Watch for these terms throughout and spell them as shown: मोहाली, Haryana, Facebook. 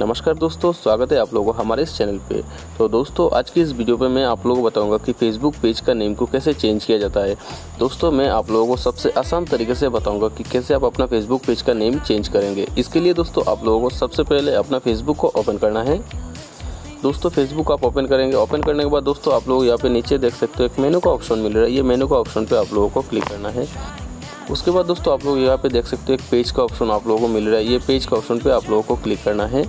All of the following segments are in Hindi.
नमस्कार दोस्तों, स्वागत है आप लोगों को हमारे इस चैनल पे। तो दोस्तों, आज की इस वीडियो पे मैं आप लोगों को बताऊंगा कि फेसबुक पेज का नेम को कैसे चेंज किया जाता है। दोस्तों, मैं आप लोगों को सबसे आसान तरीके से बताऊंगा कि कैसे आप अपना फेसबुक पेज का नेम चेंज करेंगे। इसके लिए दोस्तों आप लोगों को सबसे पहले अपना फेसबुक को ओपन करना है। दोस्तों, फेसबुक आप ओपन करेंगे। ओपन करने के बाद दोस्तों आप लोग यहाँ पर नीचे देख सकते हो एक मेनू का ऑप्शन मिल रहा है। ये मेनू का ऑप्शन पर आप लोगों को क्लिक करना है। उसके बाद दोस्तों आप लोग यहाँ पे देख सकते हो एक पेज का ऑप्शन आप लोगों को मिल रहा है। ये पेज का ऑप्शन पे आप लोगों को क्लिक करना है।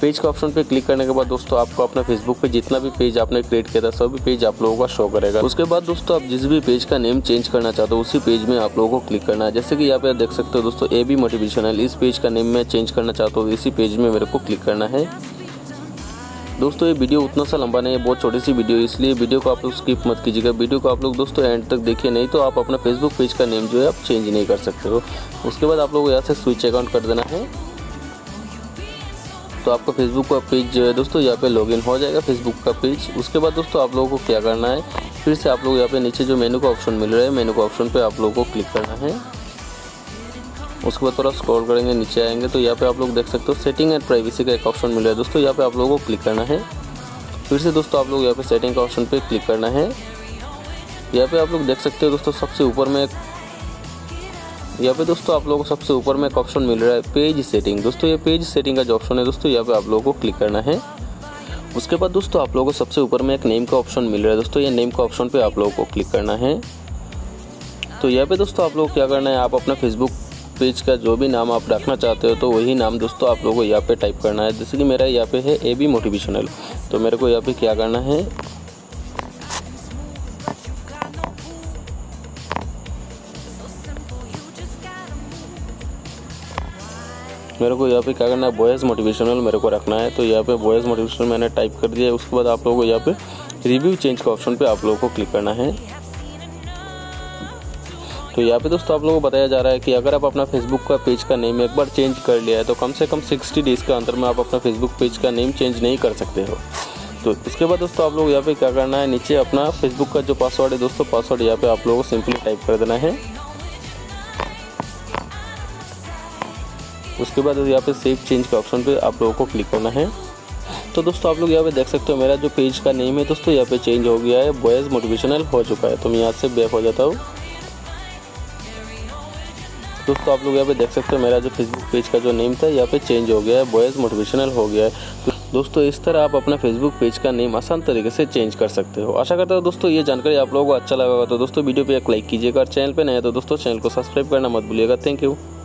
पेज का ऑप्शन पे क्लिक करने के बाद दोस्तों आपको अपना फेसबुक पे जितना भी पेज आपने क्रिएट किया था सभी पेज आप लोगों का शो करेगा। उसके बाद दोस्तों आप जिस भी पेज का नेम चेंज करना चाहते हो उसी पेज में आप लोगों को क्लिक करना है। जैसे कि यहाँ पे देख सकते हो दोस्तों, ए बी मोटिवेशनल, इस पेज का नेम मैं चेंज करना चाहता हूँ, इसी पेज में मेरे को क्लिक करना है। दोस्तों, ये वीडियो उतना सा लंबा नहीं है, बहुत छोटी सी वीडियो, इसलिए वीडियो को आप लोग स्किप मत कीजिएगा। वीडियो को आप लोग दोस्तों एंड तक देखिए, नहीं तो आप अपना फेसबुक पेज का नेम जो है आप चेंज नहीं कर सकते हो। उसके बाद आप लोग यहाँ से स्विच अकाउंट कर देना है। तो आपका फेसबुक का पेज जो है दोस्तों यहाँ पे लॉगिन हो जाएगा, फेसबुक का पेज। उसके बाद दोस्तों आप लोगों को क्या करना है, फिर से आप लोग यहाँ पे नीचे जो मेनू का ऑप्शन मिल रहा है, मेनू का ऑप्शन पर आप लोगों को क्लिक करना है। उसके बाद थोड़ा स्क्रॉल करेंगे, नीचे आएंगे तो यहाँ पे आप लोग देख सकते हो सेटिंग एंड प्राइवेसी का एक ऑप्शन मिल रहा है। दोस्तों, यहाँ पे आप लोगों को क्लिक करना है। फिर से दोस्तों आप लोग यहाँ पे सेटिंग का ऑप्शन पे क्लिक करना है। यहाँ पे आप लोग देख सकते हो दोस्तों सबसे ऊपर में, यहाँ पे दोस्तों आप लोगों को सबसे ऊपर में एक ऑप्शन मिल रहा है पेज सेटिंग। दोस्तों, ये पेज सेटिंग का जो ऑप्शन है दोस्तों यहाँ पे आप लोगों को क्लिक करना है। उसके बाद दोस्तों आप लोगों को सबसे ऊपर में एक नेम का ऑप्शन मिल रहा है। दोस्तों, ये नेम का ऑप्शन पर आप लोगों को क्लिक करना है। तो यहाँ पे दोस्तों आप लोग क्या करना है, आप अपना फेसबुक पेज का जो भी नाम आप रखना चाहते हो तो वही नाम दोस्तों आप लोगों को यहाँ पे टाइप करना है। जैसे कि मेरा यहाँ पे है ए बी मोटिवेशनल, तो मेरे को यहाँ पे क्या करना है, मेरे को यहाँ पे क्या करना है, बॉयज़ मोटिवेशनल मेरे को रखना है। तो यहाँ पे बॉयज़ मोटिवेशनल मैंने टाइप कर दिया। उसके बाद आप लोगों को यहाँ पे रिव्यू चेंज का ऑप्शन पर आप लोगों को क्लिक करना है। तो यहाँ पे दोस्तों आप लोगों को बताया जा रहा है कि अगर आप अपना फेसबुक का पेज का नेम एक बार चेंज कर लिया है तो कम से कम 60 डेज़ के अंदर में आप अपना फेसबुक पेज का नेम चेंज नहीं कर सकते हो। तो इसके बाद दोस्तों आप लोग यहाँ पे क्या करना है, नीचे अपना फेसबुक का जो पासवर्ड है दोस्तों, पासवर्ड यहाँ पे आप लोगों को सिंपली टाइप कर देना है। उसके बाद यहाँ पे सेव चेंज के ऑप्शन पर आप लोगों को क्लिक करना है। तो दोस्तों आप लोग यहाँ पे देख सकते हो मेरा जो पेज का नेम है दोस्तों यहाँ पे चेंज हो गया है, बॉयज़ मोटिवेशनल हो चुका है। तो मैं यहाँ से बैक हो जाता हूँ। दोस्तों आप लोग यहाँ पे देख सकते हो मेरा जो फेसबुक पेज का जो नेम था यहाँ पे चेंज हो गया है, बॉयज़ मोटिवेशनल हो गया है। तो दोस्तों इस तरह आप अपना फेसबुक पेज का नेम आसान तरीके से चेंज कर सकते हो। आशा करता हूँ दोस्तों ये जानकारी आप लोगों को अच्छा लगा होगा। तो दोस्तों वीडियो पे एक लाइक कीजिएगा और चैनल पे नए तो दोस्तों चैनल को सब्सक्राइब करना मत भूलिएगा। Thank you.